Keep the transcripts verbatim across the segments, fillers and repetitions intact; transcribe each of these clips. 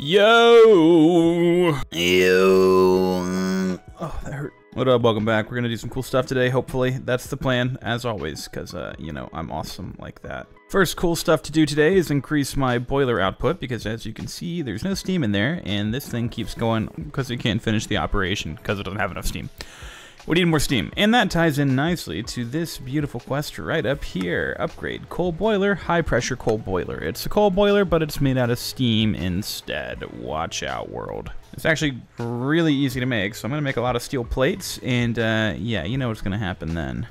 Yo! Yo! Oh, that hurt. What up, welcome back. We're gonna do some cool stuff today, hopefully. That's the plan, as always, because, uh, you know, I'm awesome like that. First cool stuff to do today is increase my boiler output, because as you can see, there's no steam in there, and this thing keeps going because we can't finish the operation because it doesn't have enough steam. We need more steam, and that ties in nicely to this beautiful quest right up here. Upgrade coal boiler, high pressure coal boiler. It's a coal boiler, but it's made out of steam instead. Watch out, world. It's actually really easy to make, so I'm gonna make a lot of steel plates, and uh, yeah, you know what's gonna happen then.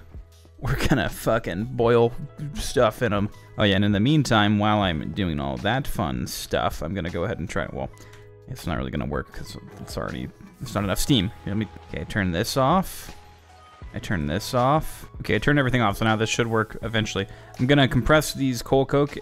We're gonna fucking boil stuff in them. Oh yeah, and in the meantime, while I'm doing all that fun stuff, I'm gonna go ahead and try it. Well, it's not really gonna work, because it's already... It's not enough steam. Here, let me, okay, turn this off. I turn this off. Okay, I turn everything off, so now this should work eventually. I'm gonna compress these coal coke,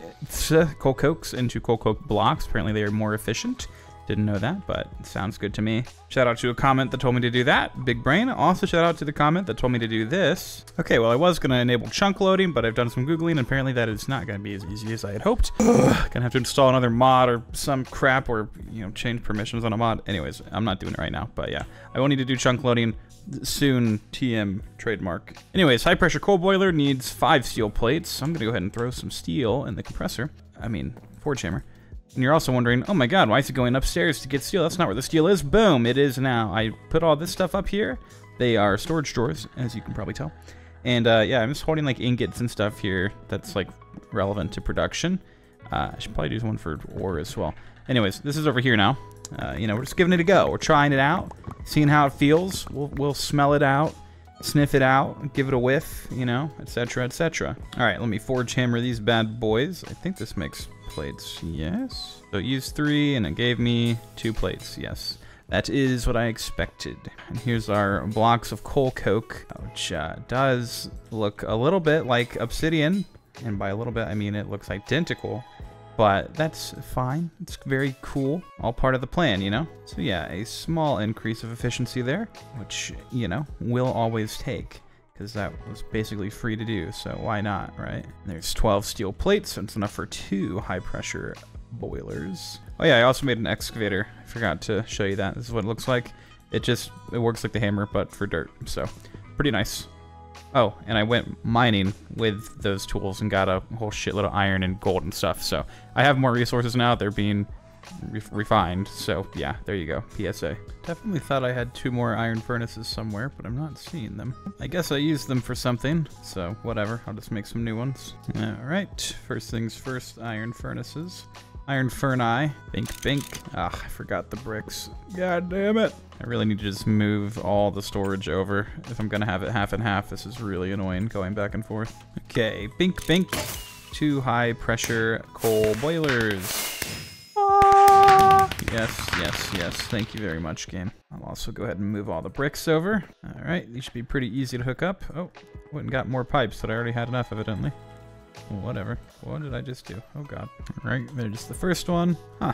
coal cokes into coal coke blocks. Apparently they are more efficient. Didn't know that, but it sounds good to me. Shout out to a comment that told me to do that. Big brain. Also shout out to the comment that told me to do this. Okay, well I was gonna enable chunk loading, but I've done some Googling and apparently that is not gonna be as easy as I had hoped. Ugh, gonna have to install another mod or some crap, or, you know, change permissions on a mod. Anyways, I'm not doing it right now, but yeah. I will need to do chunk loading soon, T M trademark. Anyways, high pressure coal boiler needs five steel plates. So I'm gonna go ahead and throw some steel in the compressor. I mean, forge hammer. And you're also wondering, oh my god, why is it going upstairs to get steel? That's not where the steel is. Boom, it is now. I put all this stuff up here. They are storage drawers, as you can probably tell. And uh, yeah, I'm just holding like ingots and stuff here that's like relevant to production. Uh, I should probably do one for ore as well. Anyways, this is over here now. Uh, you know, we're just giving it a go. We're trying it out, seeing how it feels. We'll, we'll smell it out, sniff it out, give it a whiff, you know, et cetera, et cetera. All right, let me forge hammer these bad boys. I think this makes... plates, yes. So it used three and it gave me two plates, yes. That is what I expected. And here's our blocks of coal coke, which uh, does look a little bit like obsidian. And by a little bit, I mean it looks identical, but that's fine. It's very cool. All part of the plan, you know? So yeah, a small increase of efficiency there, which, you know, we'll always take, because that was basically free to do, so why not, right? There's twelve steel plates, so it's enough for two high-pressure boilers. Oh yeah, I also made an excavator. I forgot to show you that. This is what it looks like. It just, it works like the hammer, but for dirt, so pretty nice. Oh, and I went mining with those tools and got a whole shitload of iron and gold and stuff, so I have more resources now. They're being re refined, so yeah, there you go, P S A. Definitely thought I had two more iron furnaces somewhere, but I'm not seeing them. I guess I used them for something, so whatever, I'll just make some new ones. Alright, first things first, iron furnaces. Iron furnace, bink bink. Ah, I forgot the bricks. God damn it. I really need to just move all the storage over. If I'm gonna have it half and half, this is really annoying going back and forth. Okay, bink bink. Two high pressure coal boilers. Yes, yes, yes. Thank you very much, game. I'll also go ahead and move all the bricks over. All right, these should be pretty easy to hook up. Oh, went and got more pipes that I already had enough, evidently. Whatever. What did I just do? Oh, God. All right, there's just the first one. Huh.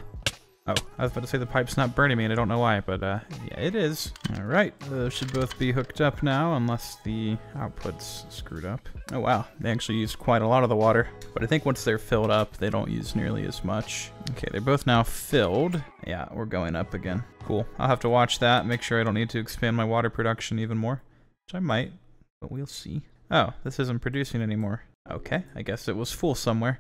Oh, I was about to say the pipe's not burning me, and I don't know why, but uh, yeah, it is. All right, those should both be hooked up now, unless the output's screwed up. Oh, wow. They actually used quite a lot of the water, but I think once they're filled up, they don't use nearly as much. Okay, they're both now filled. Yeah, we're going up again. Cool. I'll have to watch that, make sure I don't need to expand my water production even more, which I might, but we'll see. Oh, this isn't producing anymore. Okay, I guess it was full somewhere.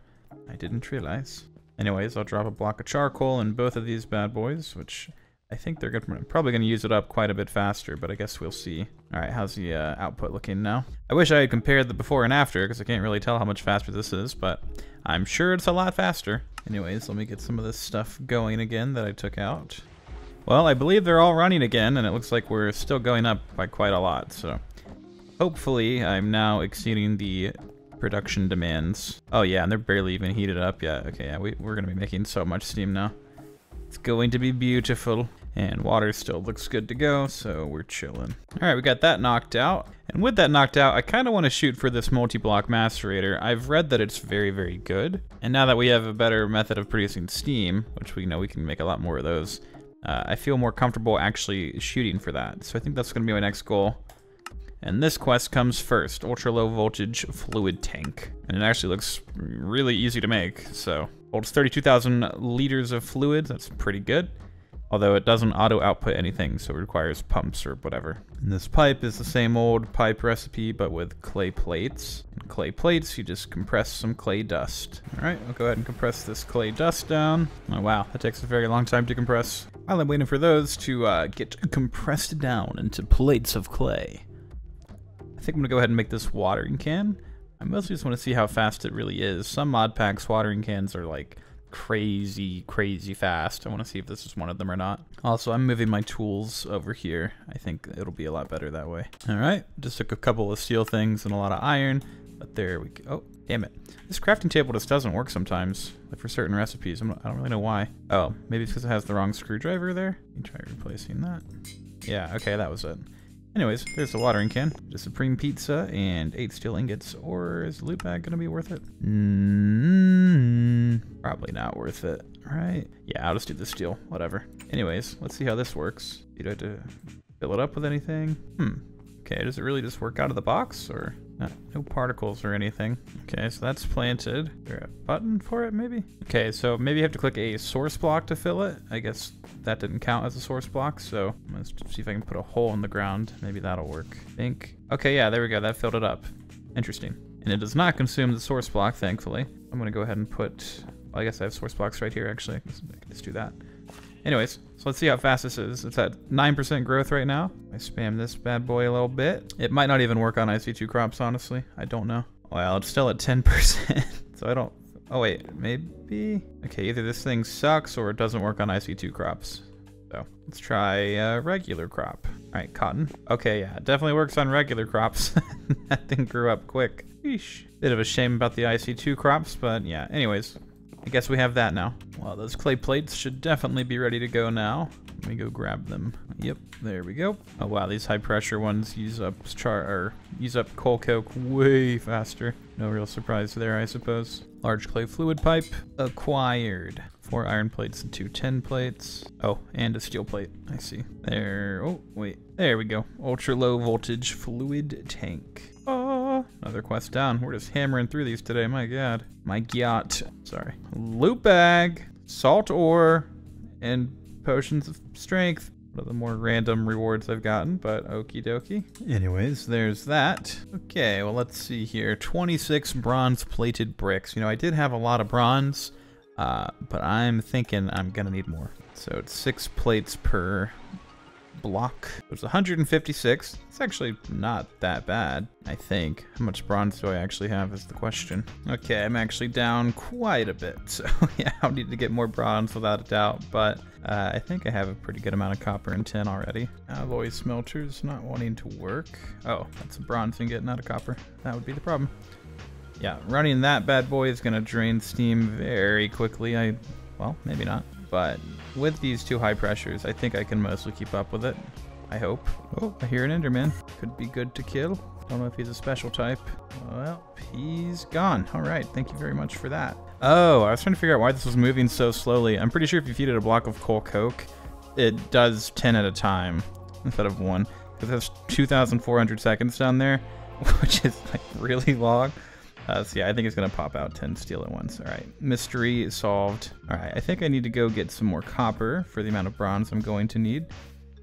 I didn't realize. Anyways, I'll drop a block of charcoal in both of these bad boys, which I think they're good. I'm probably going to use it up quite a bit faster, but I guess we'll see. All right, how's the uh, output looking now? I wish I had compared the before and after, because I can't really tell how much faster this is, but I'm sure it's a lot faster. Anyways, let me get some of this stuff going again that I took out. Well, I believe they're all running again, and it looks like we're still going up by quite a lot, so hopefully I'm now exceeding the production demands. Oh yeah, and they're barely even heated up yet. Okay, yeah, we, we're gonna be making so much steam now. It's going to be beautiful. And water still looks good to go, so we're chilling. All right, we got that knocked out. And with that knocked out, I kind of want to shoot for this multi-block macerator. I've read that it's very, very good. And now that we have a better method of producing steam, which we know we can make a lot more of those, uh, I feel more comfortable actually shooting for that. So I think that's gonna be my next goal. And this quest comes first, ultra low voltage fluid tank. And it actually looks really easy to make, so Holds thirty-two thousand liters of fluid. That's pretty good. Although it doesn't auto-output anything, so it requires pumps or whatever. And this pipe is the same old pipe recipe, but with clay plates. And clay plates, you just compress some clay dust. All right, I'll go ahead and compress this clay dust down. Oh, wow, that takes a very long time to compress. While I'm waiting for those to uh, get compressed down into plates of clay, I think I'm gonna go ahead and make this watering can. I mostly just wanna see how fast it really is. Some mod packs watering cans are like, crazy, crazy fast. I want to see if this is one of them or not. Also, I'm moving my tools over here. I think it'll be a lot better that way. All right, just took a couple of steel things and a lot of iron, but there we go. Oh, damn it. This crafting table just doesn't work sometimes, like for certain recipes. I'm not, I don't really know why. Oh, maybe it's because it has the wrong screwdriver there. Let me try replacing that. Yeah, okay, that was it. Anyways, there's the watering can, the supreme pizza, and eight steel ingots. Or is the loot bag gonna be worth it? Mm-hmm. Probably not worth it, right? Yeah, I'll just do the steel, whatever. Anyways, let's see how this works. You don't have to fill it up with anything. Hmm, okay, does it really just work out of the box or? No, no particles or anything. Okay, so that's planted. Is there a button for it maybe? Okay, so maybe you have to click a source block to fill it. I guess that didn't count as a source block, so let's see if I can put a hole in the ground. Maybe that'll work, I think. Okay, yeah, there we go, that filled it up. Interesting. And it does not consume the source block, thankfully. I'm gonna go ahead and put, well, I guess I have source blocks right here, actually. Let's do that. Anyways, so let's see how fast this is. It's at nine percent growth right now. I spam this bad boy a little bit. It might not even work on I C two crops, honestly. I don't know. Well, it's still at ten percent, so I don't... Oh, wait, maybe? Okay, either this thing sucks or it doesn't work on I C two crops. So let's try uh, regular crop. All right, cotton. Okay, yeah, it definitely works on regular crops. That thing grew up quick. Eesh. Bit of a shame about the I C two crops, but yeah, anyways. I guess we have that now. Well, those clay plates should definitely be ready to go now. Let me go grab them. Yep, there we go. Oh wow, these high pressure ones use up char or use up coal coke way faster. No real surprise there, I suppose. Large clay fluid pipe acquired. Four iron plates and two tin plates. Oh, and a steel plate, I see. There, oh wait, there we go. Ultra low voltage fluid tank. Another quest down. We're just hammering through these today. My god. My yacht. Sorry. Loot bag, salt ore, and potions of strength. One of the more random rewards I've gotten, but okie dokie. Anyways, there's that. Okay, well, let's see here. twenty-six bronze plated bricks. You know, I did have a lot of bronze, uh, but I'm thinking I'm gonna need more. So it's six plates per block. There's one hundred fifty-six. It's actually not that bad, I think. How much bronze do I actually have is the question. Okay, I'm actually down quite a bit, so yeah, I'll need to get more bronze without a doubt, but uh, I think I have a pretty good amount of copper and tin already. Alloy smelters not wanting to work. Oh, that's a bronze ingot, not a copper. That would be the problem. Yeah, running that bad boy is gonna drain steam very quickly. I, well, maybe not. But with these two high pressures, I think I can mostly keep up with it. I hope. Oh, I hear an Enderman. Could be good to kill. Don't know if he's a special type. Well, he's gone. All right, thank you very much for that. Oh, I was trying to figure out why this was moving so slowly. I'm pretty sure if you feed it a block of coal coke, it does ten at a time instead of one. Because that's two thousand four hundred seconds down there, which is like really long. Uh, so yeah, I think it's gonna pop out ten steel at once. All right, mystery is solved. All right, I think I need to go get some more copper for the amount of bronze I'm going to need.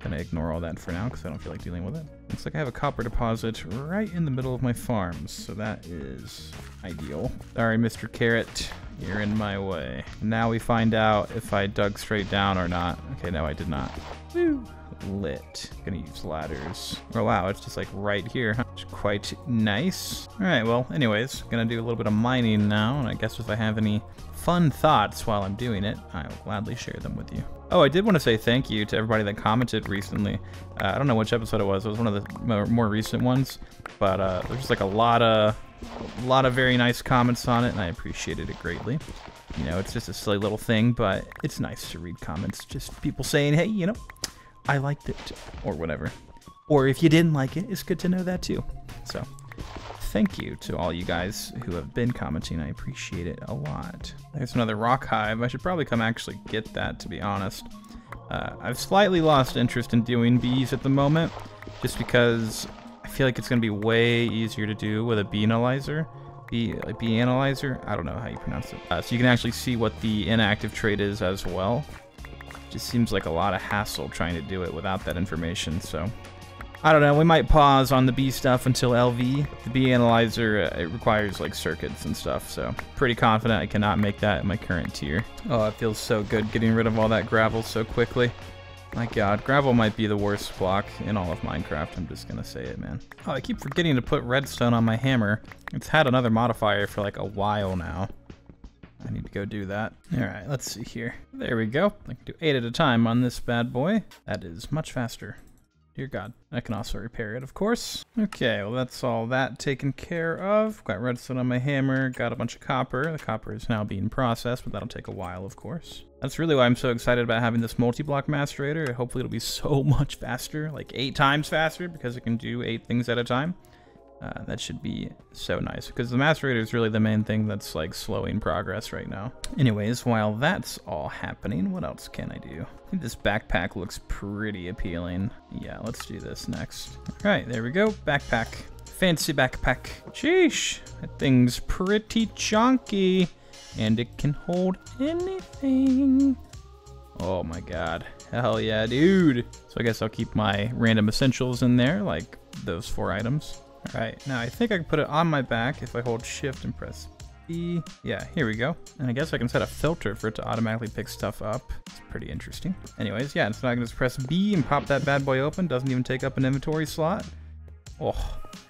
Gonna ignore all that for now because I don't feel like dealing with it. Looks like I have a copper deposit right in the middle of my farms, so that is ideal. Sorry, Mister Carrot, you're in my way. Now we find out if I dug straight down or not. Okay, no, I did not. Woo! Lit. Gonna use ladders. Oh wow, it's just like right here, huh? It's quite nice. All right, well, anyways, gonna do a little bit of mining now, and I guess if I have any fun thoughts while I'm doing it, I will gladly share them with you. Oh, I did want to say thank you to everybody that commented recently. Uh, I don't know which episode it was. It was one of the more recent ones, but uh, there's like a lot of a lot of very nice comments on it, and I appreciated it greatly. You know, it's just a silly little thing, but it's nice to read comments. Just people saying, hey, you know, I liked it, or whatever. Or if you didn't like it, it's good to know that too. So, thank you to all you guys who have been commenting. I appreciate it a lot. There's another rock hive. I should probably come actually get that, to be honest. Uh, I've slightly lost interest in doing bees at the moment, just because I feel like it's gonna be way easier to do with a bee analyzer. B, like B analyzer. I don't know how you pronounce it. Uh, so you can actually see what the inactive trait is as well. Just seems like a lot of hassle trying to do it without that information. So I don't know. We might pause on the B stuff until L V. The B analyzer, uh, it requires like circuits and stuff. So pretty confident I cannot make that in my current tier. Oh, it feels so good getting rid of all that gravel so quickly. My god, gravel might be the worst block in all of Minecraft, I'm just gonna say it, man. Oh, I keep forgetting to put redstone on my hammer. It's had another modifier for like a while now. I need to go do that. Alright, let's see here. There we go. I can do eight at a time on this bad boy. That is much faster. Dear god. I can also repair it, of course. Okay, well that's all that taken care of. Got redstone on my hammer, got a bunch of copper. The copper is now being processed, but that'll take a while, of course. That's really why I'm so excited about having this multi-block macerator. Hopefully it'll be so much faster, like eight times faster, because it can do eight things at a time. Uh, that should be so nice, because the macerator is really the main thing that's like slowing progress right now. Anyways, while that's all happening, what else can I do? I think this backpack looks pretty appealing. Yeah, let's do this next. All right, there we go, backpack. Fancy backpack. Sheesh, that thing's pretty chunky. And it can hold anything. Oh my god. Hell yeah, dude. So I guess I'll keep my random essentials in there, like those four items. All right, now I think I can put it on my back if I hold shift and press E. Yeah, here we go. And I guess I can set a filter for it to automatically pick stuff up. It's pretty interesting. Anyways, yeah, so now I can just press B and pop that bad boy open. Doesn't even take up an inventory slot. Oh,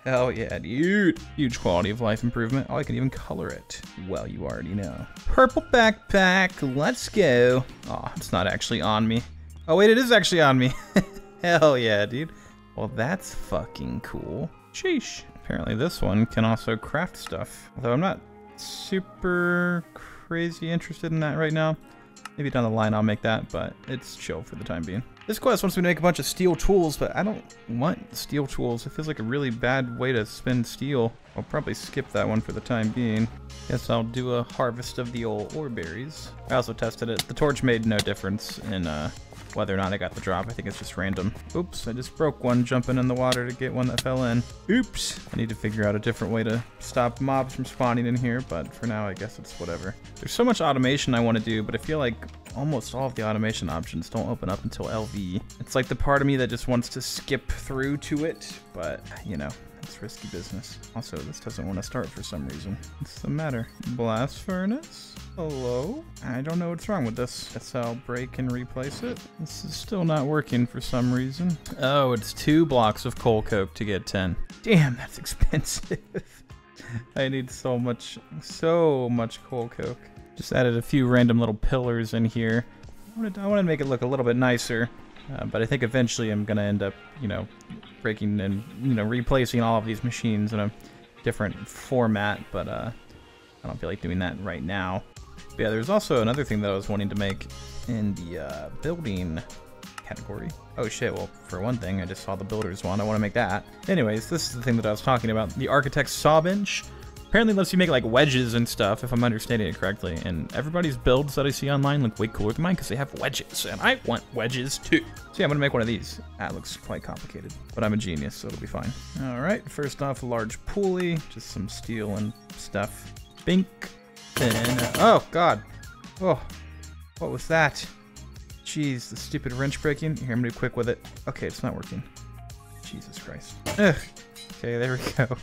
hell yeah, dude. Huge quality of life improvement. Oh, I can even color it. Well, you already know. Purple backpack, let's go. Oh, it's not actually on me. Oh, wait, it is actually on me. Hell yeah, dude. Well, that's fucking cool. Sheesh. Apparently this one can also craft stuff. Although I'm not super crazy interested in that right now. Maybe down the line I'll make that, but it's chill for the time being. This quest wants me to make a bunch of steel tools, but I don't want steel tools. It feels like a really bad way to spend steel. I'll probably skip that one for the time being. Guess I'll do a harvest of the old ore berries. I also tested it. The torch made no difference in uh, whether or not I got the drop. I think it's just random. Oops, I just broke one jumping in the water to get one that fell in. Oops. I need to figure out a different way to stop mobs from spawning in here, but for now I guess it's whatever. There's so much automation I want to do, but I feel like almost all of the automation options don't open up until L V. It's like the part of me that just wants to skip through to it, but you know, it's risky business. Also, this doesn't want to start for some reason. What's the matter? Blast furnace? Hello? I don't know what's wrong with this. Guess I'll break and replace it. This is still not working for some reason. Oh, it's two blocks of coal coke to get ten. Damn, that's expensive. I need so much, so much coal coke. Just added a few random little pillars in here. I want to, I want to make it look a little bit nicer, uh, but I think eventually I'm going to end up, you know, breaking and, you know, replacing all of these machines in a different format, but uh, I don't feel like doing that right now. But yeah, there's also another thing that I was wanting to make in the uh, building category. Oh shit, well, for one thing, I just saw the builders one. I want to make that. Anyways, this is the thing that I was talking about, the architect's saw bench. Apparently lets you make like wedges and stuff, if I'm understanding it correctly, and everybody's builds that I see online look way cooler than mine because they have wedges, and I want wedges too. So yeah, I'm gonna make one of these. That looks quite complicated, but I'm a genius, so it'll be fine. All right, first off, a large pulley, just some steel and stuff. Bink. And, uh, oh god. Oh, what was that? Jeez, the stupid wrench breaking. Here, I'm gonna be quick with it. Okay, it's not working. Jesus Christ. Ugh. Okay, there we go.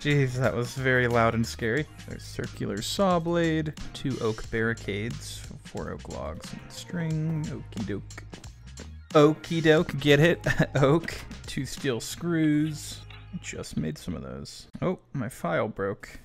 Jeez, that was very loud and scary. There's circular saw blade, two oak barricades, four oak logs and string, okie doke. Okie doke, get it? Oak. Two steel screws. Just made some of those. Oh, my file broke.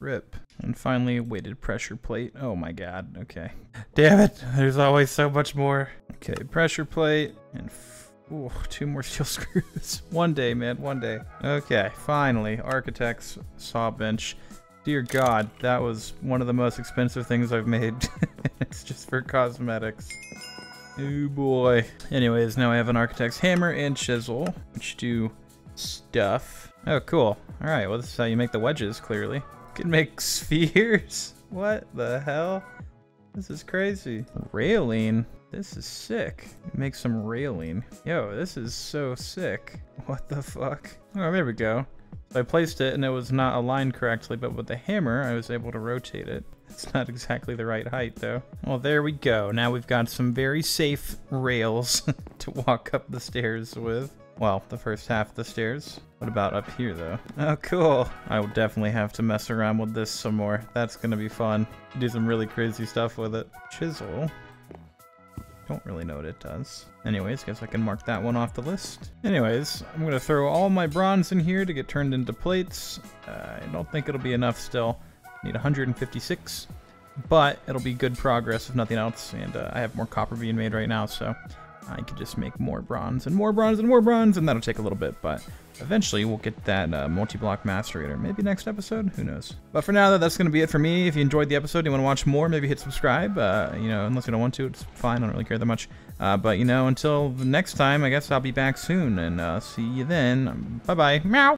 Rip. And finally, a weighted pressure plate. Oh my god, okay. Damn it, there's always so much more. Okay, pressure plate and f Ooh, two more steel screws. One day, man, one day. Okay, finally, architect's saw bench. Dear God, that was one of the most expensive things I've made. It's just for cosmetics. Oh boy. Anyways, now I have an architect's hammer and chisel, which do stuff. Oh, cool. All right, well, this is how you make the wedges, clearly. Can make spheres. What the hell? This is crazy. Railing. This is sick. Make some railing. Yo, this is so sick. What the fuck? Oh, there we go. So I placed it and it was not aligned correctly, but with the hammer I was able to rotate it. It's not exactly the right height though. Well, there we go. Now we've got some very safe rails to walk up the stairs with. Well, the first half of the stairs. What about up here though? Oh, cool. I will definitely have to mess around with this some more. That's gonna be fun. Do some really crazy stuff with it. Chisel. Don't really know what it does. Anyways, guess I can mark that one off the list. Anyways, I'm gonna throw all my bronze in here to get turned into plates. Uh, I don't think it'll be enough still. Need one hundred fifty-six, but it'll be good progress if nothing else. And uh, I have more copper being made right now, so I could just make more bronze and more bronze and more bronze, and that'll take a little bit, but eventually we'll get that uh, multi-block macerator. Maybe next episode, who knows? But for now, though, that's going to be it for me. If you enjoyed the episode, you want to watch more, maybe hit subscribe. Uh, you know, unless you don't want to, it's fine. I don't really care that much. Uh, but, you know, until next time, I guess I'll be back soon, and uh, see you then. Bye-bye. Meow.